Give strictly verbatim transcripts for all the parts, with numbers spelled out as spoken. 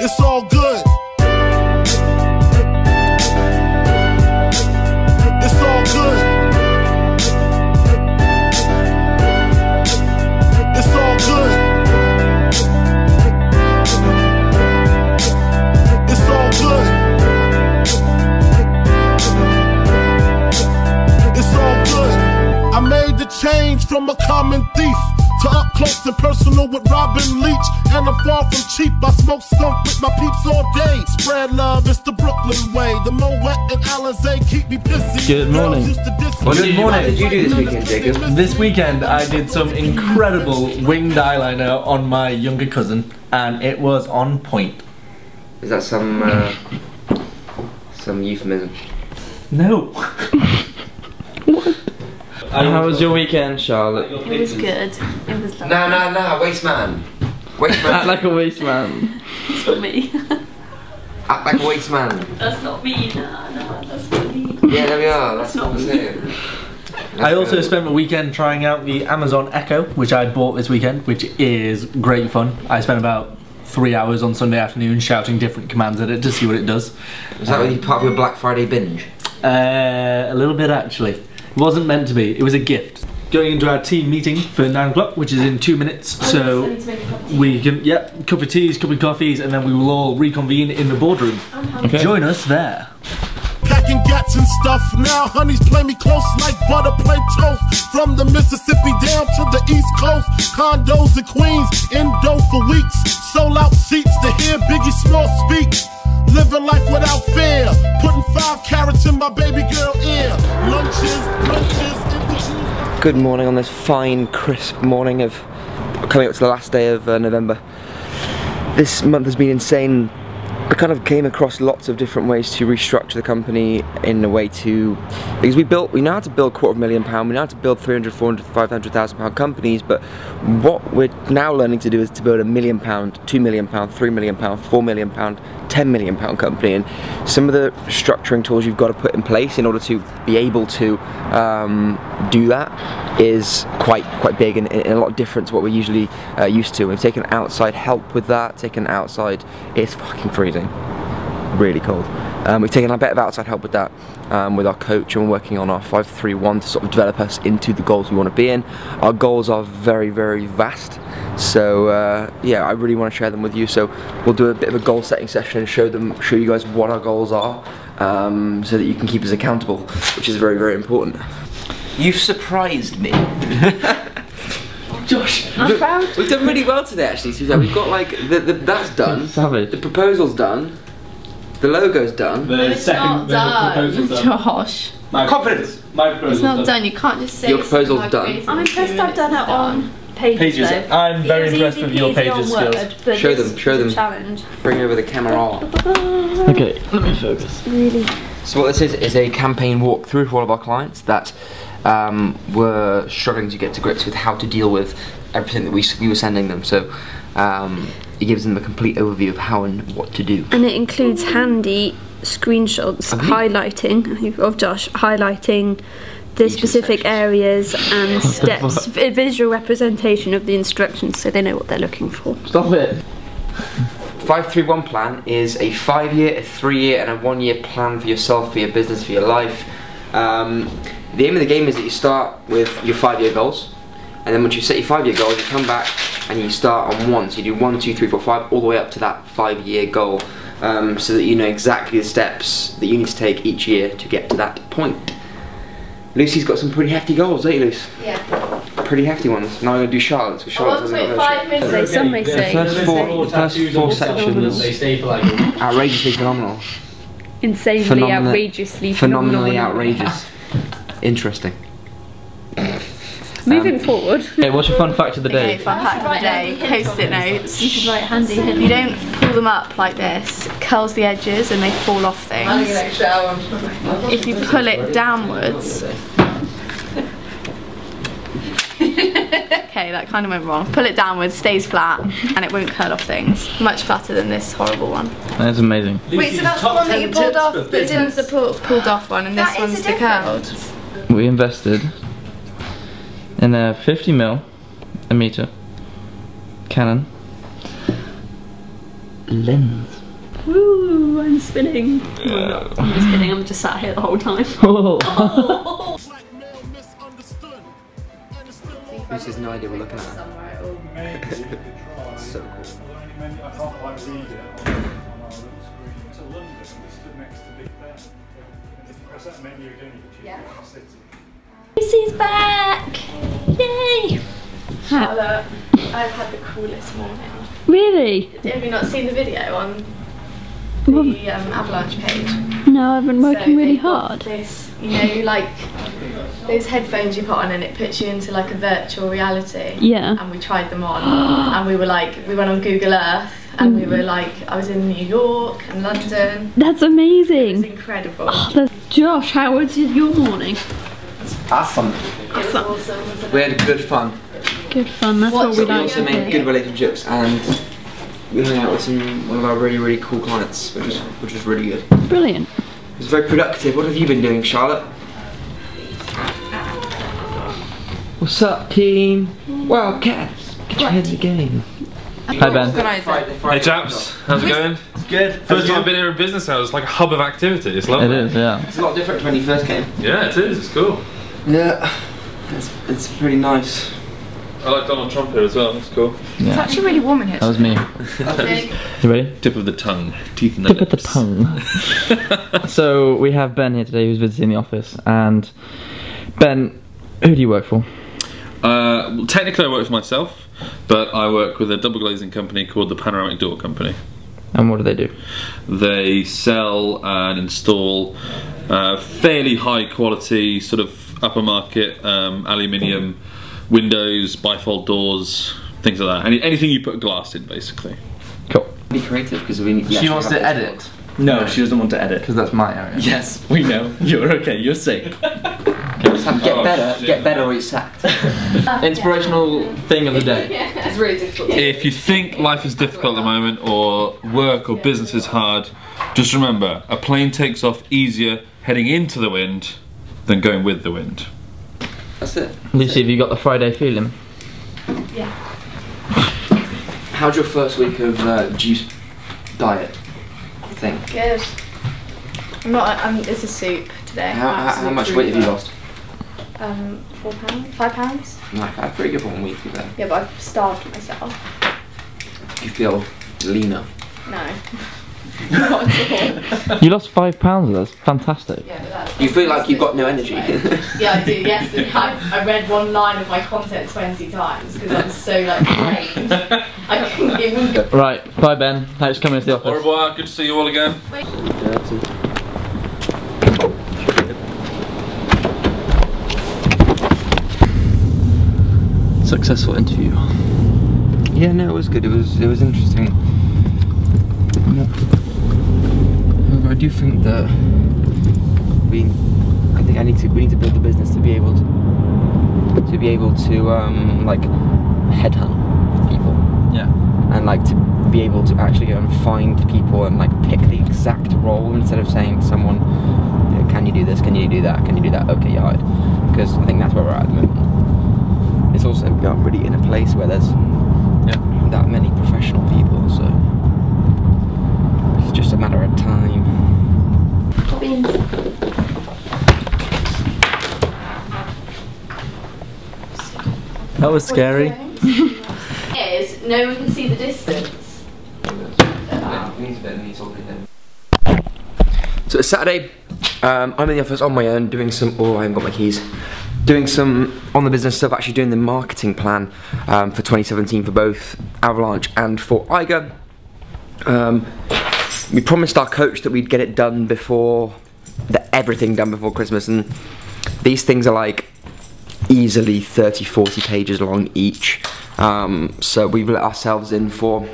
It's all good. It's all good. It's all good. It's all good. It's all good. I made the change from a common thief to up close and personal with Robin Leach, and I'm far from cheap. I smoke skunk with my peeps all day. Spread love, it's the Brooklyn way. The Moet and Alizé keep me busy. Good morning. What Good morning. What did you do this weekend, Jacob? This weekend I did some incredible winged eyeliner on my younger cousin, and it was on point. Is that some uh, some euphemism? No. What? How was your weekend, Charlotte? It was good. It was lovely. No, no, no, waste man. Waste man. Act like a waste man. That's not me. Act like a waste man. That's not me. No, no, that's not me. Yeah, there we are. That's, that's not me. That's I also good. spent the weekend trying out the Amazon Echo, which I bought this weekend, which is great fun. I spent about three hours on Sunday afternoon shouting different commands at it to see what it does. Is that um, really part of your Black Friday binge? Uh, a little bit, actually. Wasn't meant to be, it was a gift. Going into our team meeting for nine o'clock, which is in two minutes, so we can, yep, cup of teas, cup of coffees, and then we will all reconvene in the boardroom. Okay. Join us there. Packing gats and stuff, now honeys play me close like butter play toast. From the Mississippi down to the East Coast, condos in Queens, endo for weeks, sold out seats to hear Biggie Small speak. Living life without fear, putting five carrots in my baby girl ear. Lunches, lunches. Good morning on this fine, crisp morning of coming up to the last day of uh, November. This month has been insane. I kind of came across lots of different ways to restructure the company in a way to, because we built, we know how to build quarter of a million pound, we know how to build three hundred, four hundred, five hundred thousand pound companies, but what we're now learning to do is to build a million pound, two million pound, three million pound, four million pound, ten million pound company. And some of the structuring tools you've got to put in place in order to be able to um, do that is quite quite big and, and a lot different to what we're usually uh, used to. We've taken outside help with that, taken outside, it's fucking freezing. Really cold. Um, we've taken a bit of outside help with that, um, with our coach, and we're working on our five three one to sort of develop us into the goals we want to be in. Our goals are very, very vast, so uh, yeah, I really want to share them with you. So we'll do a bit of a goal setting session and show them, show you guys what our goals are, um, so that you can keep us accountable, which is very, very important. You've surprised me. Josh, I'm proud. We've done really well today, actually, Suzanne. We've got like the, the that's done. Savage. The proposal's done. The logo's done. The it's second, not done. The proposal's done. Josh. My confidence. My proposal's it's not done. done. You can't just say your proposal's done. done. I'm impressed. I've done it on pages. pages. I'm very impressed with your pages skills. Show them. Show them. Challenge. Bring over the camera on. Okay, let me focus. Really. So what this is is a campaign walkthrough for all of our clients that. Um, were struggling to get to grips with how to deal with everything that we, we were sending them, so um, it gives them a complete overview of how and what to do. And it includes handy screenshots okay. highlighting of Josh, highlighting the Each specific areas and steps, a visual representation of the instructions so they know what they're looking for. Stop it! five three one plan is a five year, a three year and a one year plan for yourself, for your business, for your life. Um, The aim of the game is that you start with your five year goals, and then once you set your five year goals, you come back and you start on one. So you do one, two, three, four, five, all the way up to that five year goal, um, so that you know exactly the steps that you need to take each year to get to that point. Lucy's got some pretty hefty goals, don't you, Lucy? Yeah. Pretty hefty ones. Now I'm going to do Charlotte's, because Charlotte's hasn't got those. Okay. Some may say. The first four, the first four sections are outrageously phenomenal. Insanely, Phenomenal, outrageously phenomenal. Phenomenally outrageous. Interesting. Moving um, forward. Okay, what's your fun fact of the day? Okay, fun fact of the day, post-it notes. You should write handy. If you don't pull them up like this, it curls the edges and they fall off things. If you pull it downwards. Okay, that kind of went wrong. Pull it downwards, stays flat, and it won't curl off things. Much flatter than this horrible one. That's amazing. Wait, so that's the one that you pulled off, that didn't the pull, pulled off one, and this one's the curled. We invested in a fifty mil, a meter, Canon, lens. Woo, I'm spinning. Yeah. I'm not, I'm just kidding, I'm just sat here the whole time. Oh. Oh. This is no idea we're looking at. So cool. Yeah. Lucy's back! Yay! Charlotte, I've had the coolest morning. Really? Have you not seen the video on the um, Avalanche page? No, I've been working so really hard. This, you know, like those headphones you put on and it puts you into like a virtual reality. Yeah. And we tried them on and we were like, we went on Google Earth. And we were like, I was in New York and London. That's amazing. It was incredible. Oh, that's... Josh, how was your morning? It's awesome. It was awesome. awesome. We had good fun. Good fun, that's what we like. We also made good relationships and we hung out with some, one of our really, really cool clients, which was, which was really good. Brilliant. It was very productive. What have you been doing, Charlotte? What's up, team? Wildcats, get your heads again. Hi Ben. Hey chaps, how's it going? It's good. First time I've been here in business hours, it's like a hub of activity, it's lovely. It is, yeah. It's a lot different to when you first came. Yeah, it is, it's cool. Yeah, it's, it's pretty nice. I like Donald Trump here as well, that's cool. Yeah. It's actually really warm in here. That was me. You ready? Tip of the tongue, teeth and the Tip lips. Tip of the tongue. So we have Ben here today who's visiting the office, and Ben, who do you work for? Uh, well, technically I work for myself. But I work with a double glazing company called the Panoramic Door Company. And what do they do? They sell and install uh, fairly high quality, sort of upper market um, aluminium windows, bifold doors, things like that. Any, anything you put glass in, basically. Cool. Be creative because we need. She wants to edit. No, she doesn't want to edit because that's my area. Yes, we know. You're okay. You're safe. Get oh, better, shit. get better or you're sacked. Inspirational thing of the day. Yeah. It's really difficult. If you think life is difficult at the moment, or work or business is hard, just remember, a plane takes off easier heading into the wind than going with the wind. That's it. Lucy, have you got the Friday feeling? Yeah. How'd your first week of uh, juice diet thing? Good. I'm not, I'm, it's a soup today. How, how, how much weight have you lost? Um, four pounds, five pounds. Like, I'm pretty good for one week then. Yeah, but I've starved myself. You feel leaner? No. Not at all. You lost five pounds, that's fantastic. Yeah, but that's you feel like you've got no energy. Yeah, I do. Yesterday, I, I read one line of my content twenty times because I'm so like drained. I couldn't give a good. Right, bye Ben. Thanks for coming to the office. Au revoir. Good to see you all again. Wait. Successful interview. Yeah, no, it was good. It was it was interesting. I do think that we, I think I need to we need to build the business to be able to to be able to um, like headhunt people. Yeah. And like to be able to actually um, find people and like pick the exact role instead of saying to someone, you know, can you do this? Can you do that? Can you do that? Okay, yeah. Because I think that's where we're at at the moment. It's also I'm really in a place where there's yeah. that many professional people, so it's just a matter of time. That was scary. Is no one can see the distance. So it's Saturday. Um, I'm in the office on my own doing some. Oh, I haven't got my keys. Doing some on the business stuff, actually doing the marketing plan um, for twenty seventeen for both Avalanche and for I G. Um, we promised our coach that we'd get it done before, the, everything done before Christmas, and these things are like easily thirty, forty pages long each. Um, so we've let ourselves in for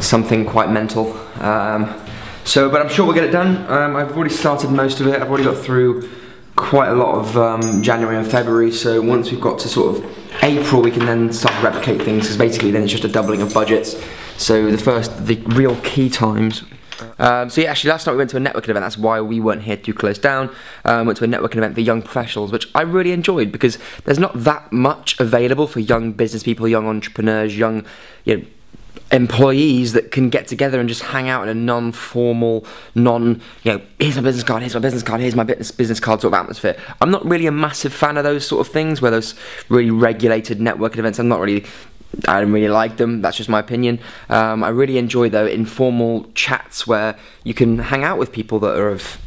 something quite mental. Um, so, but I'm sure we'll get it done. Um, I've already started most of it, I've already got through quite a lot of um, January and February, so once we've got to sort of April we can then start to replicate things, because basically then it's just a doubling of budgets. So the first, the real key times. Um, so yeah, actually last night we went to a networking event, that's why we weren't here to close down. Um, went to a networking event for young professionals, which I really enjoyed because there's not that much available for young business people, young entrepreneurs, young, you know, employees that can get together and just hang out in a non-formal, non, you know, here's my business card, here's my business card, here's my business business card sort of atmosphere. I'm not really a massive fan of those sort of things, where those really regulated networking events, I'm not really, I don't really like them, that's just my opinion. Um, I really enjoy, though, informal chats where you can hang out with people that are of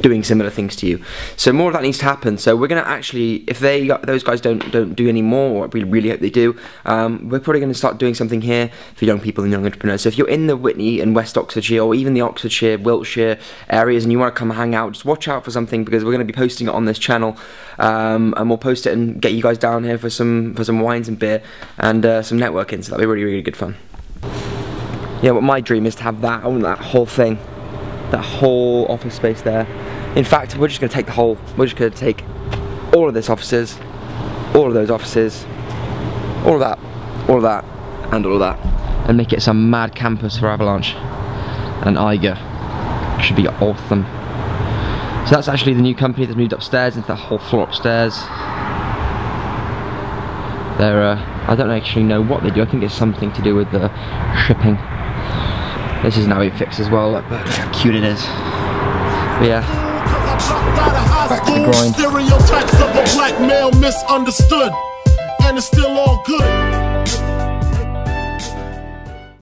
doing similar things to you. So more of that needs to happen. So we're going to actually, if they those guys don't don't do any more, or we really hope they do, um, we're probably going to start doing something here for young people and young entrepreneurs. So if you're in the Whitney and West Oxfordshire, or even the Oxfordshire, Wiltshire areas, and you want to come hang out, just watch out for something, because we're going to be posting it on this channel, um, and we'll post it and get you guys down here for some for some wines and beer and uh, some networking. So that'll be really really good fun. Yeah, well, my dream is to have that. I want that whole thing. That whole office space there. In fact, we're just going to take the whole, we're just going to take all of this offices, all of those offices, all of that, all of that, and all of that, and make it some mad campus for Avalanche and I G. Should be awesome. So that's actually the new company that's moved upstairs into that whole floor upstairs. They're, uh, I don't actually know what they do. I think it's something to do with the shipping. This is now it fixed as well. Look how cute it is. But yeah, back to the grind. Stereotypes of a black male misunderstood, and it's still all good.